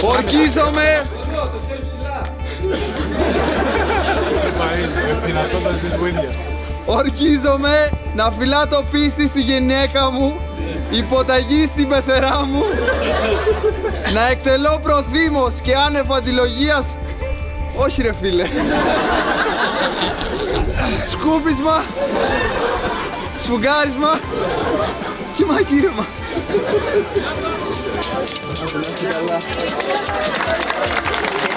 Ορκίζομαι! Ορκίζομαι να φυλάτω πίστη στη γυναίκα μου, υποταγή στην πεθερά μου, να εκτελώ προθήμος και άνευ αντιλογίας. Όχι ρε φίλε. Σκούπισμα, σφουγγάρισμα και μαγείρεμα. Καλά.